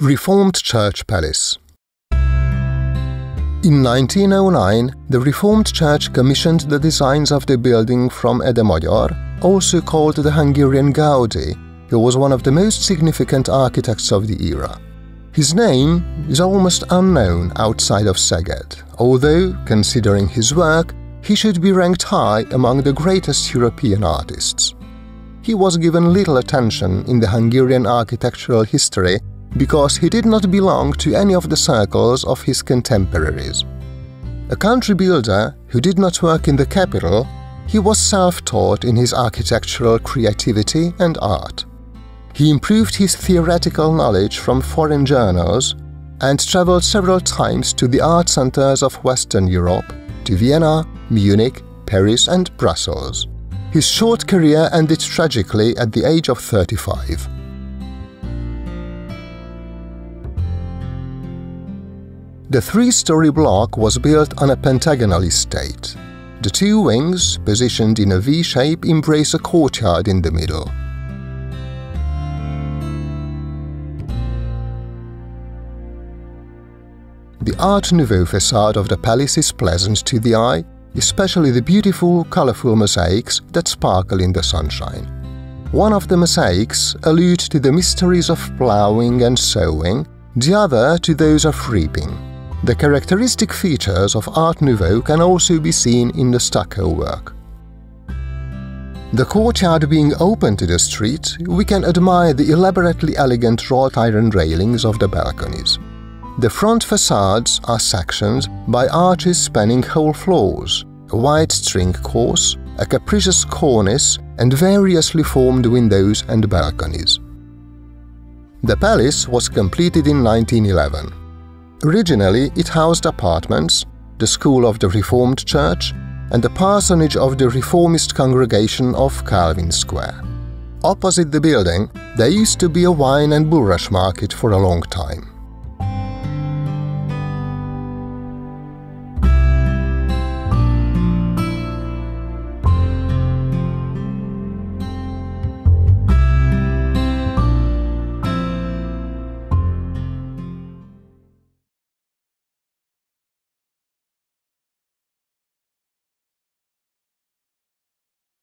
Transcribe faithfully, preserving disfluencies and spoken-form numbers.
Reformed Church Palace. In nineteen oh nine, the Reformed Church commissioned the designs of the building from Ede Major, also called the Hungarian Gaudi, who was one of the most significant architects of the era. His name is almost unknown outside of Szeged, although, considering his work, he should be ranked high among the greatest European artists. He was given little attention in the Hungarian architectural history because he did not belong to any of the circles of his contemporaries. A country builder who did not work in the capital, he was self-taught in his architectural creativity and art. He improved his theoretical knowledge from foreign journals and traveled several times to the art centers of Western Europe, to Vienna, Munich, Paris and Brussels. His short career ended tragically at the age of thirty-five. The three-story block was built on a pentagonal estate. The two wings, positioned in a V-shape, embrace a courtyard in the middle. The Art Nouveau facade of the palace is pleasant to the eye, especially the beautiful, colorful mosaics that sparkle in the sunshine. One of the mosaics alludes to the mysteries of plowing and sowing, the other to those of reaping. The characteristic features of Art Nouveau can also be seen in the stucco work. The courtyard being open to the street, we can admire the elaborately elegant wrought iron railings of the balconies. The front facades are sectioned by arches spanning whole floors, a wide string course, a capricious cornice, and variously formed windows and balconies. The palace was completed in nineteen eleven. Originally, it housed apartments, the school of the Reformed Church, and the parsonage of the Reformist congregation of Calvin Square. Opposite the building, there used to be a wine and bourrash market for a long time.